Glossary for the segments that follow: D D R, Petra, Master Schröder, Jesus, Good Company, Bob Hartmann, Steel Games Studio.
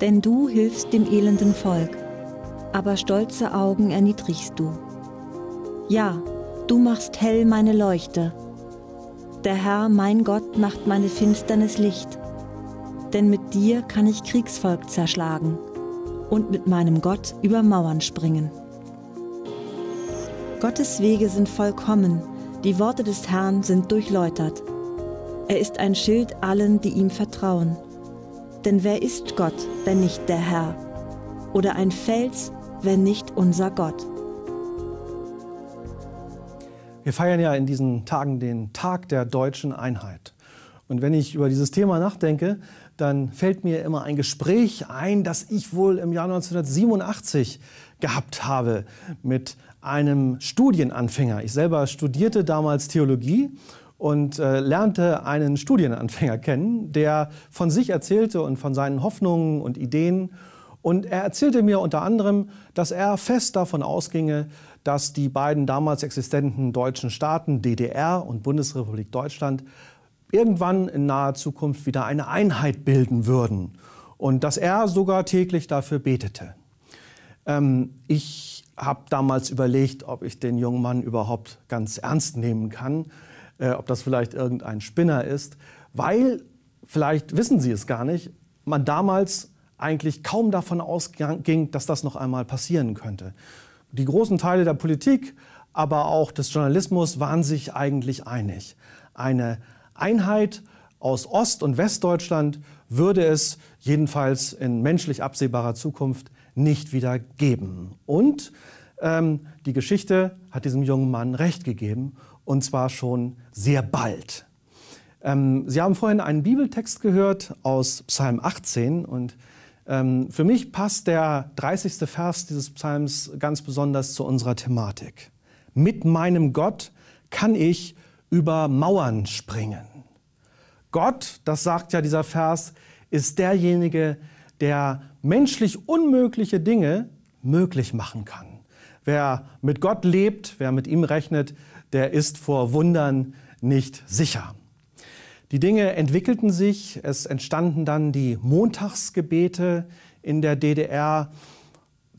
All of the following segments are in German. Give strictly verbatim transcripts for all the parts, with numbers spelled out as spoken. denn du hilfst dem elenden Volk, aber stolze Augen erniedrigst du. Ja, du machst hell meine Leuchte. Der Herr, mein Gott, macht meine Finsternis Licht, denn mit dir kann ich Kriegsvolk zerschlagen und mit meinem Gott über Mauern springen. Gottes Wege sind vollkommen, die Worte des Herrn sind durchläutert. Er ist ein Schild allen, die ihm vertrauen. Denn wer ist Gott, wenn nicht der Herr? Oder ein Fels, wenn nicht unser Gott? Wir feiern ja in diesen Tagen den Tag der deutschen Einheit. Und wenn ich über dieses Thema nachdenke, dann fällt mir immer ein Gespräch ein, das ich wohl im Jahr neunzehnhundertsiebenundachtzig gehabt habe mit einem Studienanfänger. Ich selber studierte damals Theologie und äh, lernte einen Studienanfänger kennen, der von sich erzählte und von seinen Hoffnungen und Ideen. Und er erzählte mir unter anderem, dass er fest davon ausginge, dass die beiden damals existenten deutschen Staaten, D D R und Bundesrepublik Deutschland, irgendwann in naher Zukunft wieder eine Einheit bilden würden. Und dass er sogar täglich dafür betete. Ähm, ich habe damals überlegt, ob ich den jungen Mann überhaupt ganz ernst nehmen kann, äh, ob das vielleicht irgendein Spinner ist, weil, vielleicht wissen Sie es gar nicht, man damals eigentlich kaum davon ausging, dass das noch einmal passieren könnte. Die großen Teile der Politik, aber auch des Journalismus waren sich eigentlich einig. Eine Einheit aus Ost- und Westdeutschland würde es jedenfalls in menschlich absehbarer Zukunft nicht wieder geben. Und ähm, die Geschichte hat diesem jungen Mann recht gegeben, und zwar schon sehr bald. Ähm, Sie haben vorhin einen Bibeltext gehört aus Psalm achtzehn und ähm, für mich passt der dreißigste Vers dieses Psalms ganz besonders zu unserer Thematik. Mit meinem Gott kann ich über Mauern springen. Gott, das sagt ja dieser Vers, ist derjenige, der menschlich unmögliche Dinge möglich machen kann. Wer mit Gott lebt, wer mit ihm rechnet, der ist vor Wundern nicht sicher. Die Dinge entwickelten sich, es entstanden dann die Montagsgebete in der D D R.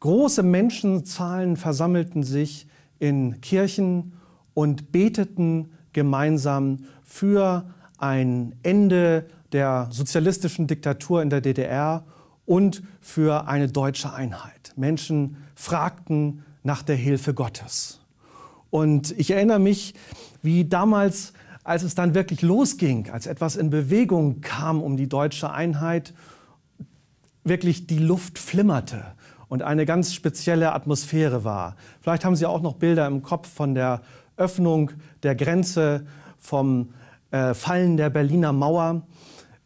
Große Menschenzahlen versammelten sich in Kirchen und beteten gemeinsam für ein Ende der sozialistischen Diktatur in der D D R und für eine deutsche Einheit. Menschen fragten nach der Hilfe Gottes. Und ich erinnere mich, wie damals, als es dann wirklich losging, als etwas in Bewegung kam um die deutsche Einheit, wirklich die Luft flimmerte und eine ganz spezielle Atmosphäre war. Vielleicht haben Sie auch noch Bilder im Kopf von der Öffnung der Grenze, vom äh, Fallen der Berliner Mauer.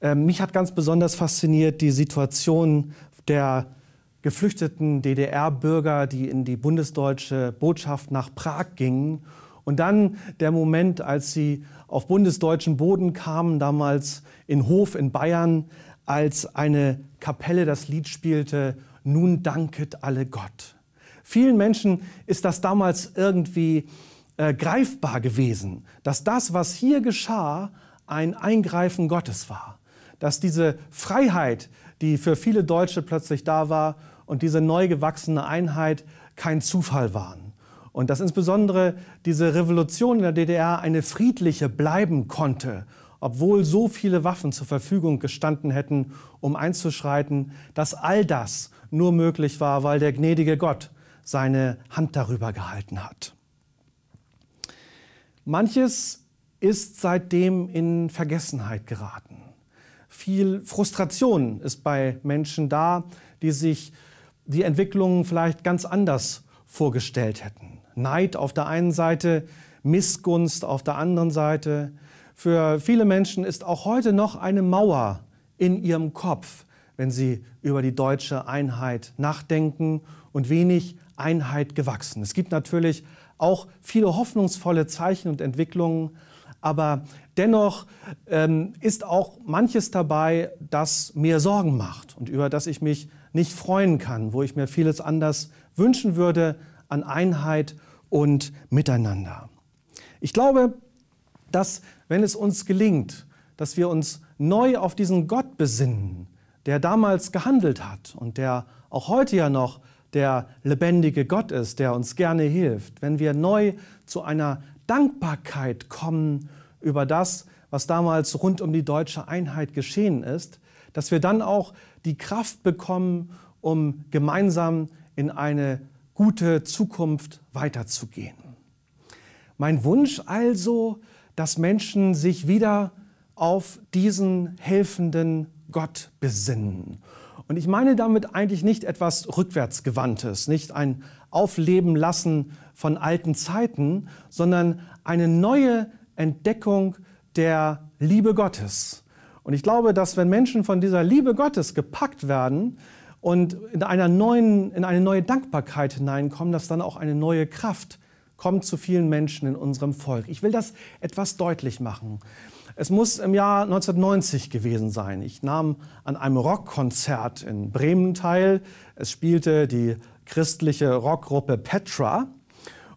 Äh, mich hat ganz besonders fasziniert die Situation der geflüchteten D D R-Bürger, die in die bundesdeutsche Botschaft nach Prag gingen. Und dann der Moment, als sie auf bundesdeutschen Boden kamen, damals in Hof in Bayern, als eine Kapelle das Lied spielte, Nun danket alle Gott. Vielen Menschen ist das damals irgendwie Äh, greifbar gewesen, dass das, was hier geschah, ein Eingreifen Gottes war. Dass diese Freiheit, die für viele Deutsche plötzlich da war, und diese neu gewachsene Einheit kein Zufall waren. Und dass insbesondere diese Revolution in der D D R eine friedliche bleiben konnte, obwohl so viele Waffen zur Verfügung gestanden hätten, um einzuschreiten, dass all das nur möglich war, weil der gnädige Gott seine Hand darüber gehalten hat. Manches ist seitdem in Vergessenheit geraten. Viel Frustration ist bei Menschen da, die sich die Entwicklungen vielleicht ganz anders vorgestellt hätten. Neid auf der einen Seite, Missgunst auf der anderen Seite. Für viele Menschen ist auch heute noch eine Mauer in ihrem Kopf, wenn sie über die deutsche Einheit nachdenken und wenig Einheit gewachsen. Es gibt natürlich auch viele hoffnungsvolle Zeichen und Entwicklungen, aber dennoch ähm, ist auch manches dabei, das mir Sorgen macht und über das ich mich nicht freuen kann, wo ich mir vieles anders wünschen würde an Einheit und Miteinander. Ich glaube, dass wenn es uns gelingt, dass wir uns neu auf diesen Gott besinnen, der damals gehandelt hat und der auch heute ja noch der lebendige Gott ist, der uns gerne hilft, wenn wir neu zu einer Dankbarkeit kommen über das, was damals rund um die deutsche Einheit geschehen ist, dass wir dann auch die Kraft bekommen, um gemeinsam in eine gute Zukunft weiterzugehen. Mein Wunsch also, dass Menschen sich wieder auf diesen helfenden Gott besinnen. Und ich meine damit eigentlich nicht etwas Rückwärtsgewandtes, nicht ein Aufleben lassen von alten Zeiten, sondern eine neue Entdeckung der Liebe Gottes. Und ich glaube, dass wenn Menschen von dieser Liebe Gottes gepackt werden und in, einer neuen, in eine neue Dankbarkeit hineinkommen, dass dann auch eine neue Kraft kommt zu vielen Menschen in unserem Volk. Ich will das etwas deutlich machen. Es muss im Jahr neunzehnhundertneunzig gewesen sein. Ich nahm an einem Rockkonzert in Bremen teil. Es spielte die christliche Rockgruppe Petra.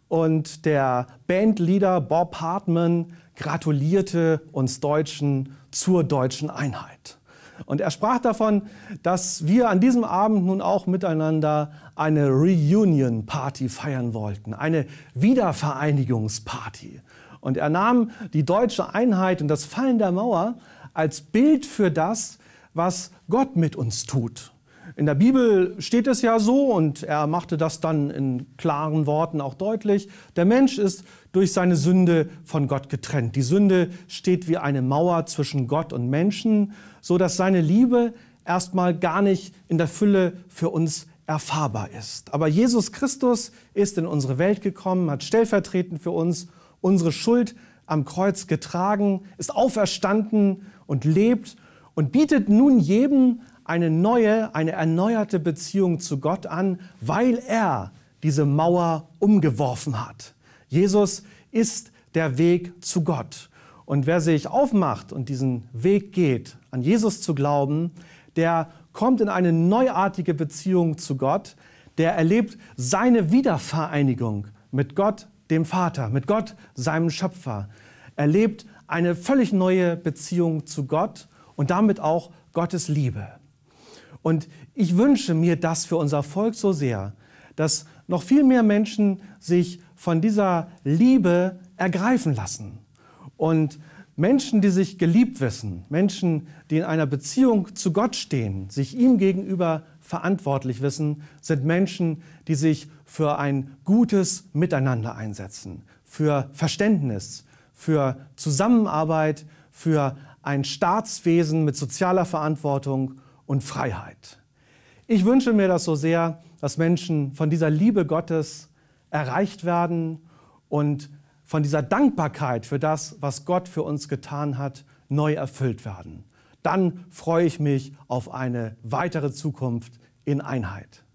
Und der Bandleader Bob Hartmann gratulierte uns Deutschen zur deutschen Einheit. Und er sprach davon, dass wir an diesem Abend nun auch miteinander eine Reunion-Party feiern wollten, eine Wiedervereinigungsparty. Und er nahm die deutsche Einheit und das Fallen der Mauer als Bild für das, was Gott mit uns tut. In der Bibel steht es ja so, und er machte das dann in klaren Worten auch deutlich, der Mensch ist durch seine Sünde von Gott getrennt. Die Sünde steht wie eine Mauer zwischen Gott und Menschen, so dass seine Liebe erstmal gar nicht in der Fülle für uns erfahrbar ist. Aber Jesus Christus ist in unsere Welt gekommen, hat stellvertretend für uns unsere Schuld am Kreuz getragen, ist auferstanden und lebt und bietet nun jedem eine neue, eine erneuerte Beziehung zu Gott an, weil er diese Mauer umgeworfen hat. Jesus ist der Weg zu Gott. Und wer sich aufmacht und diesen Weg geht, an Jesus zu glauben, der kommt in eine neuartige Beziehung zu Gott, der erlebt seine Wiedervereinigung mit Gott, dem Vater, mit Gott, seinem Schöpfer, erlebt eine völlig neue Beziehung zu Gott und damit auch Gottes Liebe. Und ich wünsche mir das für unser Volk so sehr, dass noch viel mehr Menschen sich von dieser Liebe ergreifen lassen. Und Menschen, die sich geliebt wissen, Menschen, die in einer Beziehung zu Gott stehen, sich ihm gegenüber verantwortlich wissen, sind Menschen, die sich für ein gutes Miteinander einsetzen, für Verständnis, für Zusammenarbeit, für ein Staatswesen mit sozialer Verantwortung und Freiheit. Ich wünsche mir das so sehr, dass Menschen von dieser Liebe Gottes erreicht werden und von dieser Dankbarkeit für das, was Gott für uns getan hat, neu erfüllt werden. Dann freue ich mich auf eine weitere Zukunft in Einheit.